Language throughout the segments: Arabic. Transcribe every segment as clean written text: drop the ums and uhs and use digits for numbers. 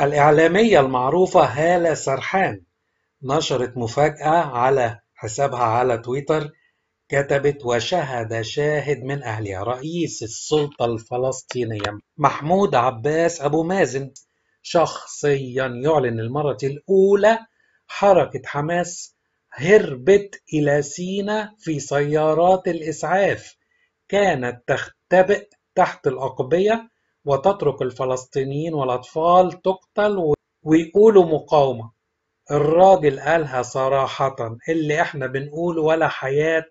الإعلامية المعروفة هالة سرحان نشرت مفاجأة على حسابها على تويتر، كتبت: وشهد شاهد من أهلها رئيس السلطة الفلسطينية محمود عباس أبو مازن شخصيا يعلن للمرة الأولى حركة حماس هربت إلى سيناء في سيارات الإسعاف، كانت تختبئ تحت الأقبية وتترك الفلسطينيين والأطفال تقتل ويقولوا مقاومة. الراجل قالها صراحة، اللي احنا بنقوله: ولا حياة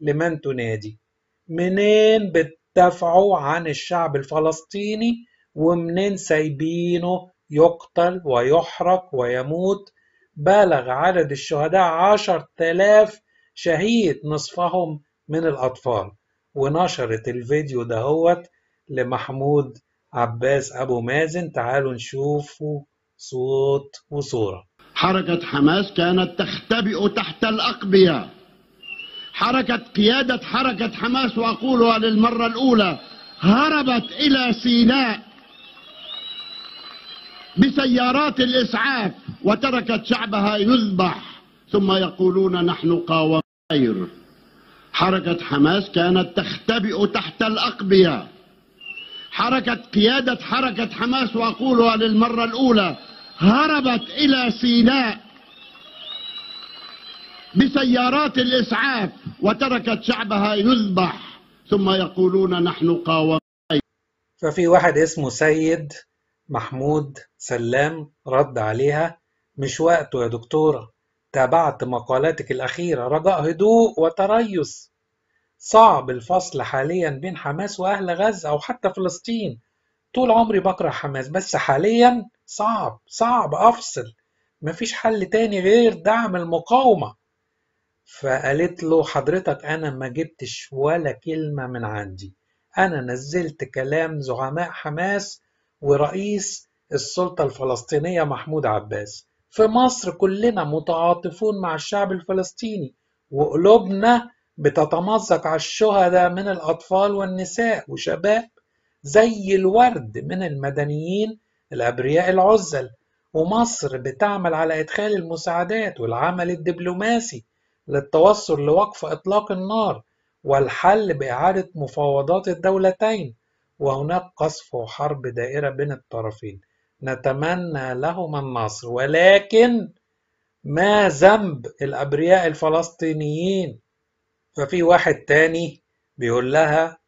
لمن تنادي. منين بتدافعوا عن الشعب الفلسطيني ومنين سايبينه يقتل ويحرق ويموت؟ بالغ عدد الشهداء 10,000 شهيد، نصفهم من الأطفال. ونشرت الفيديو دهوت لمحمود عباس أبو مازن، تعالوا نشوفوا صوت وصورة. حركة حماس كانت تختبئ تحت الأقبية. حركة قيادة حركة حماس، وأقولها للمرة الأولى، هربت إلى سيناء بسيارات الإسعاف وتركت شعبها يذبح، ثم يقولون نحن قاومة خير. حركة حماس كانت تختبئ تحت الأقبية. حركة قيادة حركة حماس، وأقولها للمرة الأولى، هربت إلى سيناء بسيارات الإسعاف وتركت شعبها يذبح، ثم يقولون نحن قاومة. ففي واحد اسمه سيد محمود سلام رد عليها: مش وقته يا دكتورة، تابعت مقالاتك الأخيرة، رجاء هدوء وتريث. صعب الفصل حاليا بين حماس وأهل غزة أو حتى فلسطين. طول عمري بكره حماس، بس حاليا صعب أفصل، مفيش حل تاني غير دعم المقاومة. فقالت له: حضرتك أنا ما جبتش ولا كلمة من عندي، أنا نزلت كلام زعماء حماس ورئيس السلطة الفلسطينية محمود عباس. في مصر كلنا متعاطفون مع الشعب الفلسطيني وقلوبنا بتتمزق على الشهداء من الأطفال والنساء وشباب زي الورد من المدنيين الأبرياء العزل. ومصر بتعمل على إدخال المساعدات والعمل الدبلوماسي للتوصل لوقف إطلاق النار والحل بإعادة مفاوضات الدولتين، وهناك قصف وحرب دائرة بين الطرفين نتمنى لهما النصر. ولكن ما ذنب الأبرياء الفلسطينيين؟ ففي واحد تاني بيقول لها: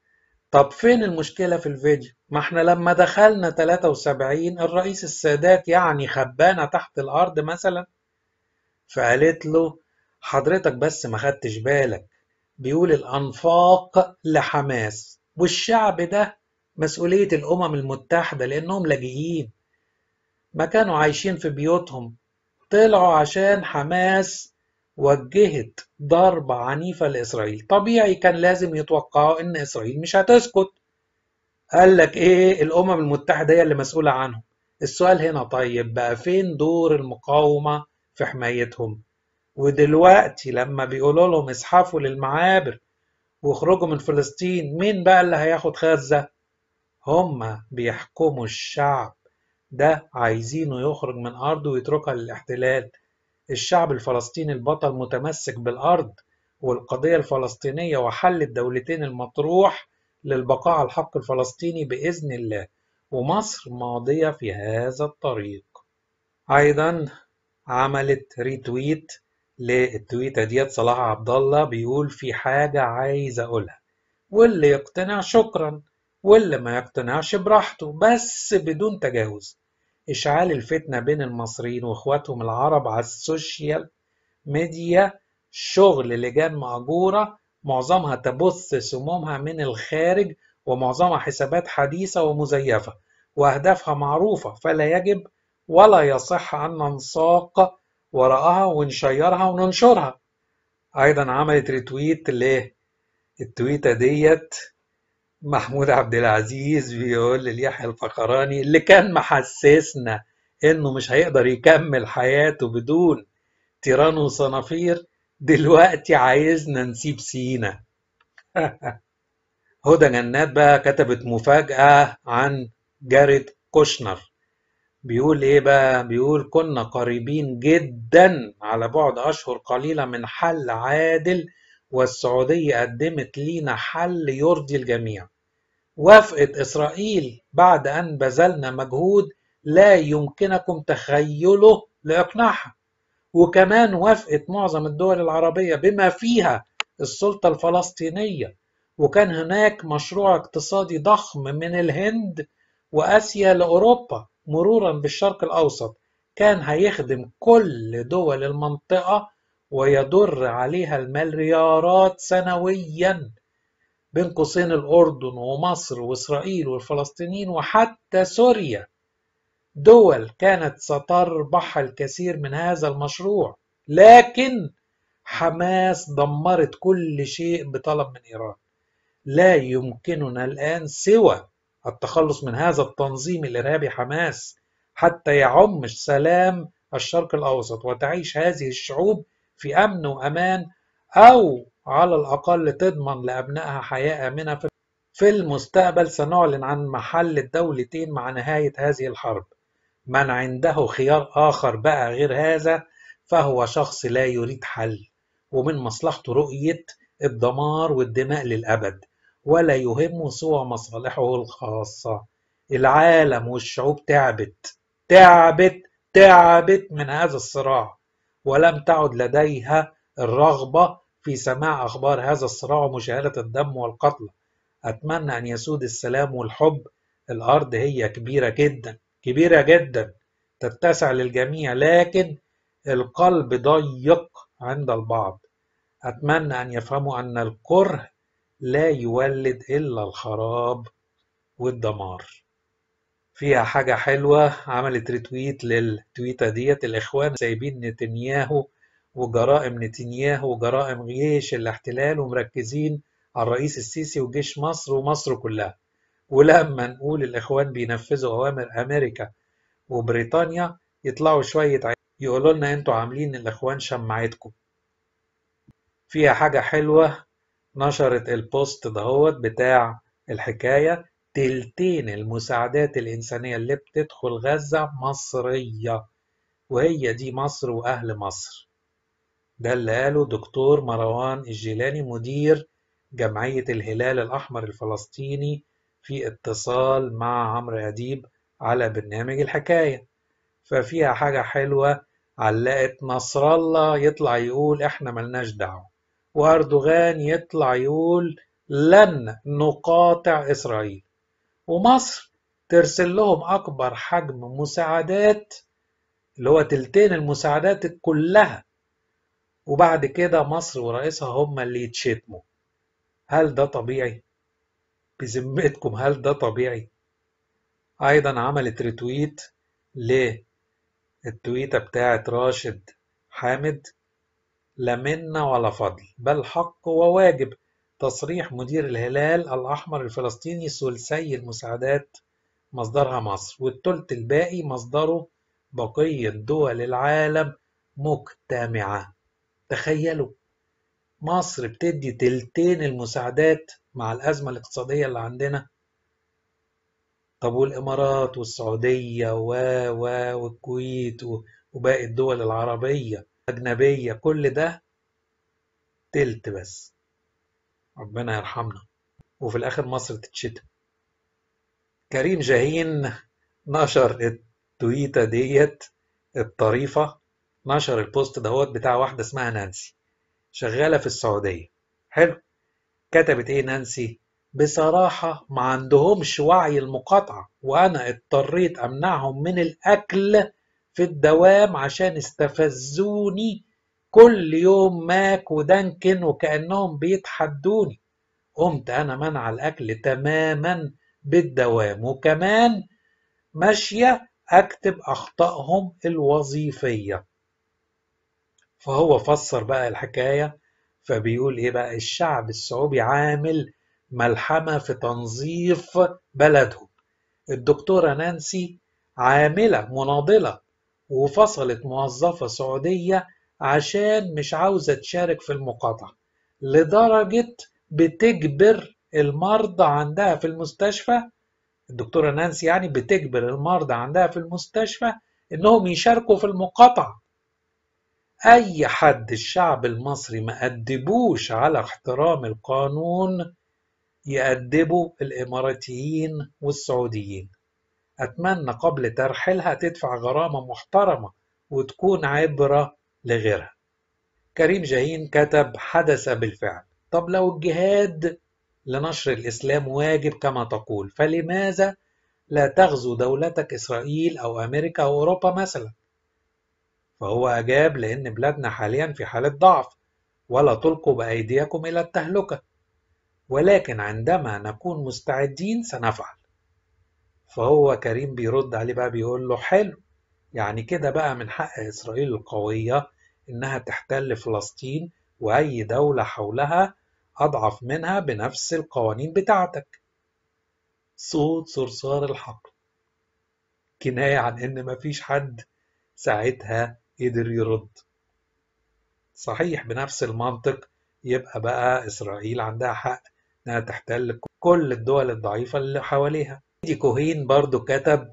طب فين المشكلة في الفيديو؟ ما احنا لما دخلنا 73 الرئيس السادات يعني خبانا تحت الأرض مثلا؟ فقالت له: حضرتك بس ما خدتش بالك، بيقول الأنفاق لحماس والشعب ده مسؤولية الأمم المتحدة لأنهم لاجئين، ما كانوا عايشين في بيوتهم، طلعوا عشان حماس وجهت ضربة عنيفة لإسرائيل، طبيعي كان لازم يتوقعوا إن إسرائيل مش هتسكت. قال لك إيه؟ الأمم المتحدة هي اللي مسؤولة عنهم. السؤال هنا، طيب بقى فين دور المقاومة في حمايتهم؟ ودلوقتي لما بيقولوا لهم اسحفوا للمعابر واخرجوا من فلسطين، مين بقى اللي هياخد غزة؟ هما بيحكموا الشعب ده، عايزينه يخرج من أرضه ويتركها للاحتلال. الشعب الفلسطيني البطل متمسك بالأرض والقضية الفلسطينية وحل الدولتين المطروح للبقاء على الحق الفلسطيني بإذن الله، ومصر ماضية في هذا الطريق. أيضا عملت ريتويت للتويتة ديت صلاح عبد الله، بيقول: في حاجة عايز أقولها، واللي يقتنع شكرا واللي ما يقتنعش براحته، بس بدون تجاوز. إشعال الفتنة بين المصريين وإخواتهم العرب على السوشيال ميديا شغل لجان مأجورة، معظمها تبث سمومها من الخارج ومعظمها حسابات حديثة ومزيفة وأهدافها معروفة، فلا يجب ولا يصح أن ننساق وراءها ونشيرها وننشرها. أيضا عملت ريتويت للتويتة ديت محمود عبد العزيز، بيقول ليحيى الفخراني: اللي كان محسسنا انه مش هيقدر يكمل حياته بدون تيران وصنافير، دلوقتي عايزنا نسيب سينا. هدى جنات بقى كتبت مفاجأة عن جاريت كوشنر، بيقول ايه بقى؟ بيقول كنا قريبين جدا على بعد اشهر قليلة من حل عادل، والسعودية قدمت لينا حل يرضي الجميع. وافقت إسرائيل بعد أن بذلنا مجهود لا يمكنكم تخيله لإقناعها، وكمان وافقت معظم الدول العربية بما فيها السلطة الفلسطينية. وكان هناك مشروع اقتصادي ضخم من الهند وآسيا لأوروبا مرورا بالشرق الأوسط، كان هيخدم كل دول المنطقة ويضر عليها المليارات سنويا. بين قوسين الأردن ومصر وإسرائيل والفلسطينيين وحتى سوريا دول كانت ستربح الكثير من هذا المشروع، لكن حماس دمرت كل شيء بطلب من إيران. لا يمكننا الآن سوى التخلص من هذا التنظيم الإرهابي حماس حتى يعم سلام الشرق الأوسط وتعيش هذه الشعوب في أمن وأمان، أو على الأقل تضمن لأبنائها حياة آمنة في المستقبل. سنعلن عن محل الدولتين مع نهاية هذه الحرب. من عنده خيار آخر بقى غير هذا فهو شخص لا يريد حل، ومن مصلحته رؤية الدمار والدماء للأبد، ولا يهمه سوى مصالحه الخاصة. العالم والشعوب تعبت من هذا الصراع، ولم تعد لديها الرغبة في سماع أخبار هذا الصراع ومشاهدة الدم والقتل. أتمنى أن يسود السلام والحب. الأرض هي كبيرة جدا كبيرة جدا تتسع للجميع، لكن القلب ضيق عند البعض. أتمنى أن يفهموا أن الكره لا يولد إلا الخراب والدمار. فيها حاجة حلوة، عملت ريتويت للتويتة ديت. الإخوان سايبين نتنياهو وجرائم نتنياهو وجرائم جيش الاحتلال ومركزين على الرئيس السيسي وجيش مصر ومصر كلها. ولما نقول الإخوان بينفذوا أوامر أمريكا وبريطانيا يطلعوا شوية يقولوا لنا أنتوا عاملين الإخوان شمعتكم. فيها حاجة حلوة، نشرت البوست دهوت بتاع الحكاية، تلتين المساعدات الإنسانية اللي بتدخل غزة مصرية، وهي دي مصر وأهل مصر. ده اللي قاله دكتور مروان الجيلاني مدير جمعية الهلال الأحمر الفلسطيني في اتصال مع عمرو أديب على برنامج الحكاية. ففيها حاجة حلوة، علقت نصر الله يطلع يقول احنا ملناش دعوة، وأردوغان يطلع يقول لن نقاطع إسرائيل، ومصر ترسل لهم أكبر حجم مساعدات اللي هو تلتين المساعدات كلها، وبعد كده مصر ورئيسها هم اللي يتشتموا. هل ده طبيعي؟ بذمتكم هل ده طبيعي؟ أيضا عملت ريتويت للتويتة بتاعت راشد حامد، لا منا ولا فضل بل حق وواجب تصريح مدير الهلال الأحمر الفلسطيني ثلثي المساعدات مصدرها مصر، والثلث الباقي مصدره بقية دول العالم مجتمعة. تخيلوا مصر بتدي تلتين المساعدات مع الأزمة الاقتصادية اللي عندنا. طب والإمارات والسعودية والكويت وباقي الدول العربية أجنبية، كل ده تلت بس. ربنا يرحمنا. وفي الآخر مصر تتشتم. كريم شاهين نشر التويتة ديت الطريفة، نشر البوست دهوت بتاع واحدة اسمها نانسي شغالة في السعودية. حلو، كتبت ايه نانسي؟ بصراحة ما عندهمش وعي المقاطعة، وأنا اضطريت أمنعهم من الأكل في الدوام عشان استفزوني كل يوم ماك ودانكن وكأنهم بيتحدوني. قمت أنا منع الأكل تماما بالدوام، وكمان ماشية أكتب أخطائهم الوظيفية. فهو فسر بقى الحكاية، فبيقول إيه بقى؟ الشعب السعودي عامل ملحمة في تنظيف بلدهم. الدكتورة نانسي عاملة مناضلة وفصلت موظفة سعودية عشان مش عاوزة تشارك في المقاطعة، لدرجة بتجبر المرضى عندها في المستشفى الدكتورة نانسي يعني بتجبر المرضى عندها في المستشفى انهم يشاركوا في المقاطعة. اي حد الشعب المصري ما ادبوش على احترام القانون يأدبوا الاماراتيين والسعوديين. اتمنى قبل ترحيلها تدفع غرامة محترمة وتكون عبرة لغيرها. كريم شاهين كتب حدث بالفعل. طب لو الجهاد لنشر الإسلام واجب كما تقول، فلماذا لا تغزو دولتك إسرائيل أو أمريكا أو أوروبا مثلا؟ فهو أجاب لأن بلادنا حاليا في حالة ضعف، ولا تلقوا بأيديكم إلى التهلكة، ولكن عندما نكون مستعدين سنفعل. فهو كريم بيرد عليه بقى بيقول له حلو، يعني كده بقى من حق إسرائيل القوية إنها تحتل فلسطين وأي دولة حولها أضعف منها بنفس القوانين بتاعتك. صوت صرصار الحقل، كناية عن إن مفيش حد ساعتها قدر يرد. صحيح بنفس المنطق يبقى بقى إسرائيل عندها حق إنها تحتل كل الدول الضعيفة اللي حواليها. دي كوهين برضو كتب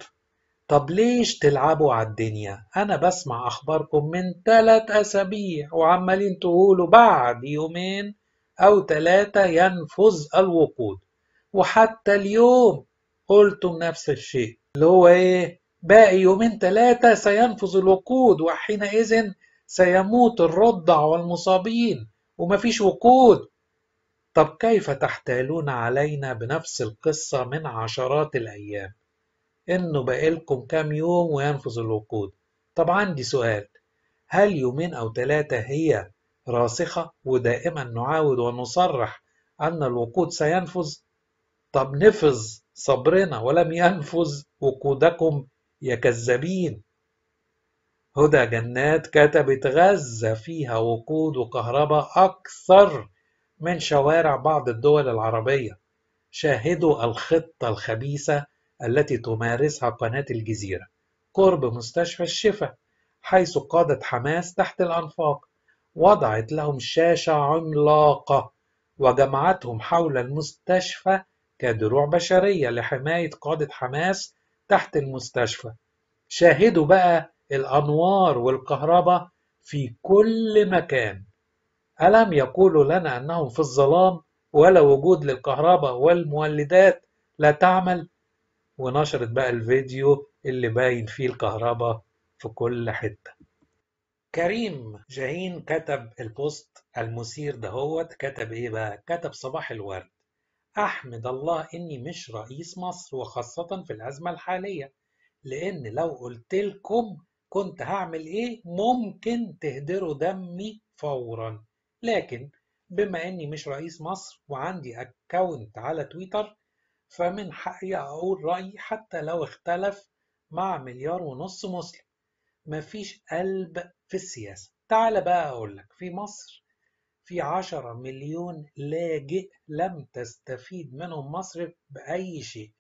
طب ليش تلعبوا على الدنيا؟ أنا بسمع أخباركم من 3 أسابيع وعمالين تقولوا بعد يومين أو 3 ينفذ الوقود، وحتى اليوم قلتم نفس الشيء اللي هو إيه؟ باقي 2-3 سينفذ الوقود وحينئذ سيموت الرضع والمصابين ومفيش وقود. طب كيف تحتالون علينا بنفس القصة من عشرات الأيام؟ إنه بقالكم كام يوم وينفذ الوقود. طب عندي سؤال، هل 2 أو 3 هي راسخة ودائما نعاود ونصرح أن الوقود سينفذ؟ طب نفذ صبرنا ولم ينفذ وقودكم يا كذابين. هدى جنات كتبت غزة فيها وقود وكهرباء أكثر من شوارع بعض الدول العربية، شاهدوا الخطة الخبيثة التي تمارسها قناة الجزيرة قرب مستشفى الشفاء، حيث قادت حماس تحت الأنفاق وضعت لهم شاشة عملاقة وجمعتهم حول المستشفى كدروع بشرية لحماية قادة حماس تحت المستشفى. شاهدوا بقى الأنوار والكهرباء في كل مكان. ألم يقولوا لنا أنهم في الظلام ولا وجود للكهرباء والمولدات لا تعمل؟ ونشرت بقى الفيديو اللي باين فيه الكهرباء في كل حتة. كريم شاهين كتب البوست المثير دهوت، كتب ايه بقى؟ كتب صباح الورد، احمد الله اني مش رئيس مصر وخاصة في الازمة الحالية، لان لو قلتلكم كنت هعمل ايه ممكن تهدروا دمي فورا، لكن بما اني مش رئيس مصر وعندي اكونت على تويتر فمن حقي اقول رأيي حتى لو اختلف مع 1.5 مليار مسلم. مفيش قلب في السياسة. تعال بقى أقولك، في مصر في 10 مليون لاجئ لم تستفيد منهم مصر بأي شيء،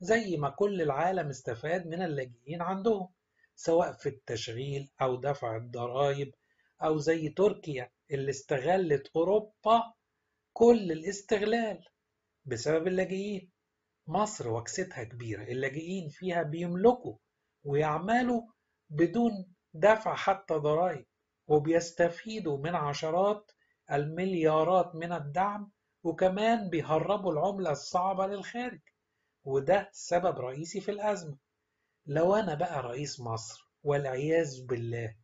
زي ما كل العالم استفاد من اللاجئين عندهم، سواء في التشغيل أو دفع الضرائب، أو زي تركيا اللي استغلت أوروبا كل الاستغلال بسبب اللاجئين. مصر وكستها كبيرة، اللاجئين فيها بيملكوا ويعملوا بدون دفع حتى ضرائب، وبيستفيدوا من عشرات المليارات من الدعم، وكمان بيهربوا العملة الصعبة للخارج، وده سبب رئيسي في الأزمة. لو أنا بقى رئيس مصر والعياذ بالله،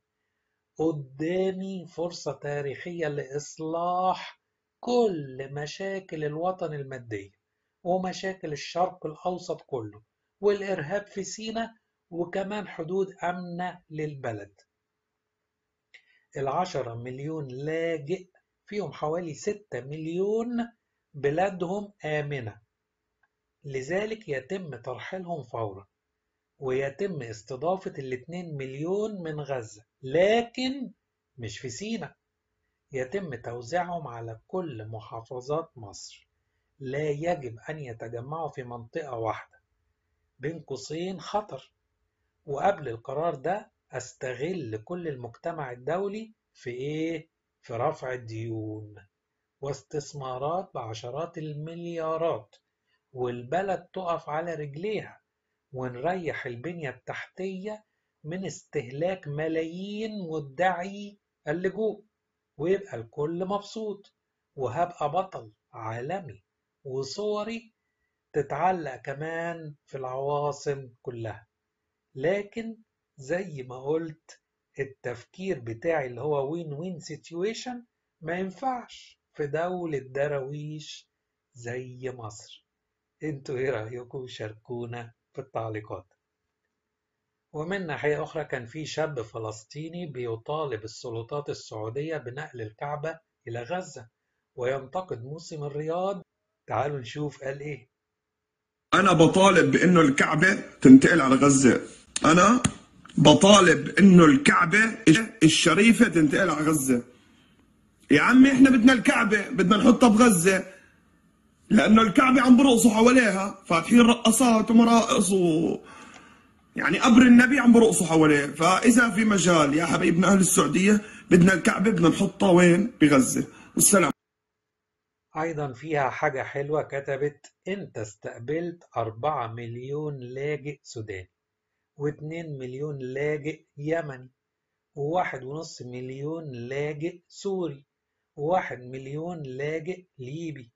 قدامي فرصة تاريخية لإصلاح كل مشاكل الوطن المادية ومشاكل الشرق الأوسط كله والإرهاب في سيناء، وكمان حدود آمنة للبلد. 10 مليون لاجئ فيهم حوالي 6 مليون بلادهم آمنة، لذلك يتم ترحيلهم فورا، ويتم استضافة 2 مليون من غزة، لكن مش في سيناء، يتم توزيعهم على كل محافظات مصر، لا يجب أن يتجمعوا في منطقة واحدة. بين قوسين خطر، وقبل القرار ده استغل كل المجتمع الدولي في ايه؟ في رفع الديون واستثمارات بعشرات المليارات، والبلد تقف على رجليها، ونريح البنية التحتية من استهلاك ملايين مدعي اللجوء، ويبقى الكل مبسوط، وهبقى بطل عالمي وصوري تتعلق كمان في العواصم كلها. لكن زي ما قلت التفكير بتاعي اللي هو وين وين سيتويشن ما ينفعش في دولة دراويش زي مصر. انتوا ايه رأيكم؟ شاركونا في التعليقات. ومن ناحية أخرى كان في شاب فلسطيني بيطالب السلطات السعودية بنقل الكعبة إلى غزة وينتقد موسم الرياض. تعالوا نشوف قال إيه. أنا بطالب بإنه الكعبة تنتقل على غزة، أنا بطالب إنه الكعبة الشريفة تنتقل على غزة. يا عمي إحنا بدنا الكعبة، بدنا نحطها بغزة لأنه الكعبة عم برقصوا حواليها، فاتحين رقصات ومراقص يعني قبر النبي عم برقصوا حواليه. فإذا في مجال يا حبايبنا أهل السعودية بدنا الكعبة بدنا نحطها وين؟ بغزة. والسلام. أيضا فيها حاجة حلوة كتبت أنت استقبلت 4 مليون لاجئ سوداني و2 مليون لاجئ يمني و1.5 مليون لاجئ سوري و1 مليون لاجئ ليبي،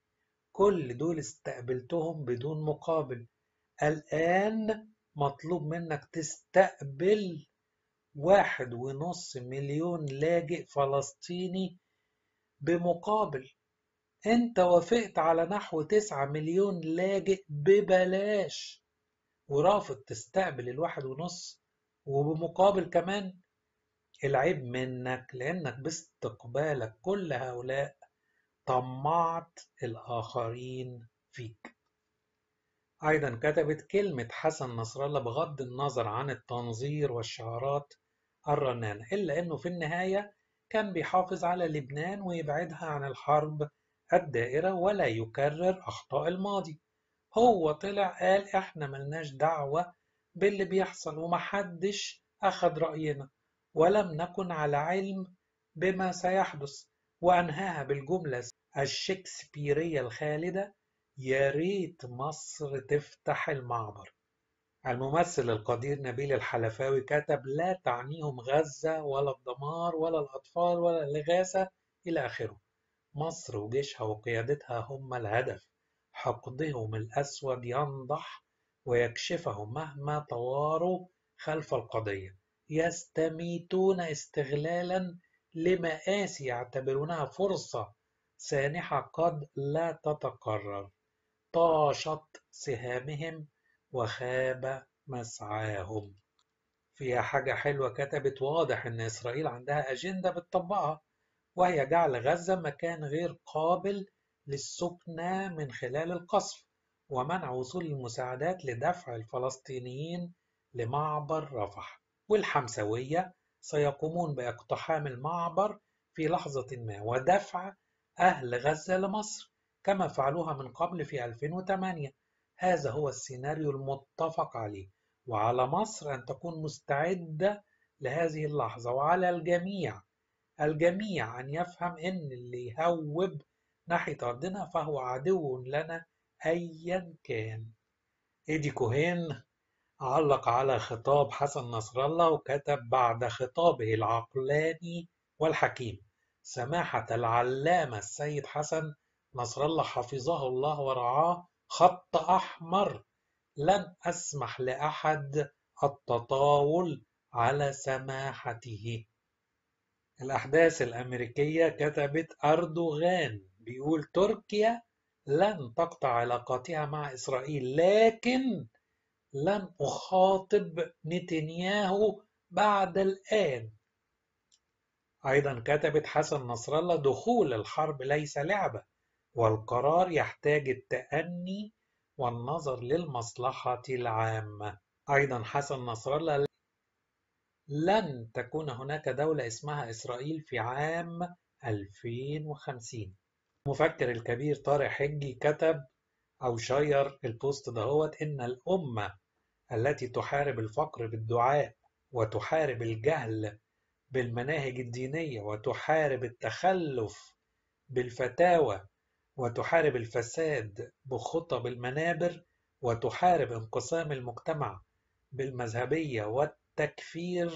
كل دول استقبلتهم بدون مقابل. الآن مطلوب منك تستقبل 1.5 مليون لاجئ فلسطيني بمقابل. انت وافقت على نحو 9 مليون لاجئ ببلاش، ورافض تستقبل 1.5 وبمقابل كمان. العيب منك لانك باستقبالك كل هؤلاء طمعت الآخرين فيك. أيضا كتبت كلمة حسن نصر الله بغض النظر عن التنظير والشعارات الرنانة، إلا أنه في النهاية كان بيحافظ على لبنان ويبعدها عن الحرب الدائرة ولا يكرر أخطاء الماضي. هو طلع قال إحنا ملناش دعوة باللي بيحصل ومحدش أخد رأينا ولم نكن على علم بما سيحدث، وأنهاها بالجملة الشكسبيرية الخالدة يا ريت مصر تفتح المعبر. الممثل القدير نبيل الحلفاوي كتب لا تعنيهم غزة ولا الدمار ولا الأطفال ولا الإغاثة إلى آخره. مصر وجيشها وقيادتها هم الهدف، حقدهم الأسود ينضح ويكشفهم مهما تواروا خلف القضية، يستميتون استغلالا لمآسي يعتبرونها فرصة سانحة قد لا تتكرر. طاشت سهامهم وخاب مسعاهم. فيها حاجة حلوة كتبت واضح إن إسرائيل عندها أجندة بتطبقها، وهي جعل غزة مكان غير قابل للسكنى من خلال القصف ومنع وصول المساعدات لدفع الفلسطينيين لمعبر رفح، والحمسوية سيقومون باقتحام المعبر في لحظة ما ودفع أهل غزة لمصر كما فعلوها من قبل في 2008. هذا هو السيناريو المتفق عليه، وعلى مصر أن تكون مستعدة لهذه اللحظة، وعلى الجميع أن يفهم أن اللي يهوب ناحية أرضنا فهو عدو لنا أيا كان. إيدي كوهين علق على خطاب حسن نصر الله وكتب بعد خطابه العقلاني والحكيم سماحة العلامة السيد حسن نصر الله حفظه الله ورعاه خط أحمر، لن أسمح لأحد التطاول على سماحته. الأحداث الأمريكية كتبت أردوغان بيقول تركيا لن تقطع علاقاتها مع إسرائيل، لكن لن أخاطب نتنياهو بعد الآن. أيضا كتبت حسن نصر الله دخول الحرب ليس لعبة، والقرار يحتاج التأني والنظر للمصلحة العامة. أيضا حسن نصر الله لن تكون هناك دولة اسمها إسرائيل في عام 2050. المفكر الكبير طارق حجي كتب أو شير البوست دهوت إن الأمة التي تحارب الفقر بالدعاء وتحارب الجهل بالمناهج الدينية وتحارب التخلف بالفتاوى وتحارب الفساد بخطى بالمنابر، وتحارب انقسام المجتمع بالمذهبية والتكفير،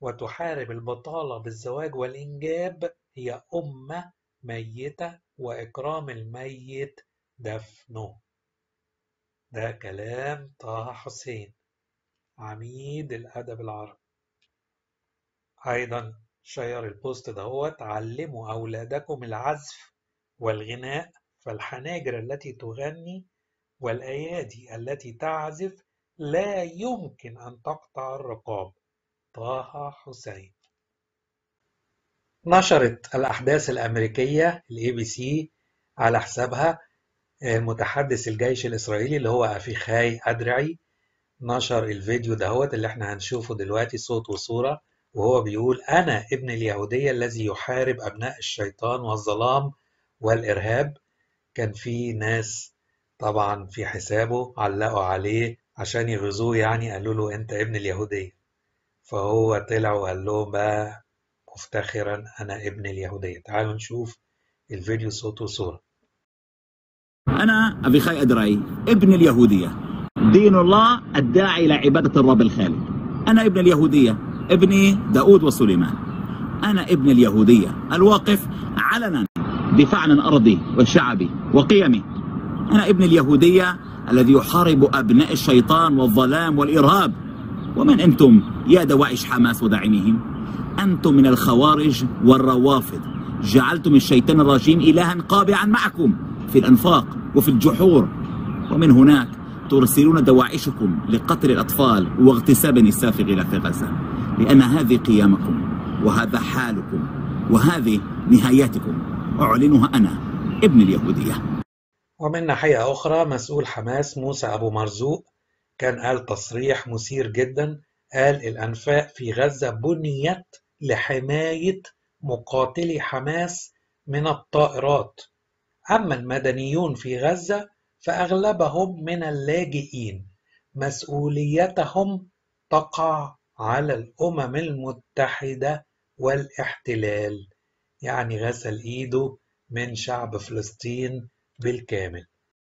وتحارب البطالة بالزواج والإنجاب. هي أمة ميتة وإكرام الميت دفنه. ده كلام طه حسين عميد الأدب العربي. أيضا شير البوست دهوت: علموا أولادكم العزف والغناء، فالحناجر التي تغني والأيادي التي تعزف لا يمكن أن تقطع الرقاب. طه حسين. نشرت الأحداث الأمريكية ABC على حسابها المتحدث الجيش الإسرائيلي اللي هو أفيخاي أدرعي، نشر الفيديو دهوت اللي احنا هنشوفه دلوقتي صوت وصورة، وهو بيقول: أنا ابن اليهودية الذي يحارب أبناء الشيطان والظلام والإرهاب. كان في ناس طبعا في حسابه علقوا عليه عشان يغزوه، يعني قالوا له أنت ابن اليهودية، فهو طلع وقال لهم بقى مفتخرا: أنا ابن اليهودية. تعالوا نشوف الفيديو صوت وصورة. أنا أفيخاي أدرعي ابن اليهودية، دين الله الداعي إلى عبادة الرب الخالق. أنا ابن اليهودية، ابني داود وسليمان. أنا ابن اليهودية الواقف علنا دفاع عن أرضي وشعبي وقيمي. أنا ابن اليهودية الذي يحارب أبناء الشيطان والظلام والإرهاب. ومن أنتم يا دواعش حماس وداعميهم؟ أنتم من الخوارج والروافض، جعلتم الشيطان الرجيم إلها قابعا معكم في الأنفاق وفي الجحور، ومن هناك ترسلون دواعشكم لقتل الأطفال واغتساب النساء في غلاف غزة، لأن هذه قيامكم وهذا حالكم وهذه نهاياتكم. أعلنها أنا ابن اليهودية. ومن ناحية أخرى مسؤول حماس موسى أبو مرزوق كان قال تصريح مثير جدا، قال: الأنفاق في غزة بنيت لحماية مقاتلي حماس من الطائرات، أما المدنيون في غزة فأغلبهم من اللاجئين، مسؤوليتهم تقع على الأمم المتحدة والاحتلال. يعني غسل إيده من شعب فلسطين بالكامل.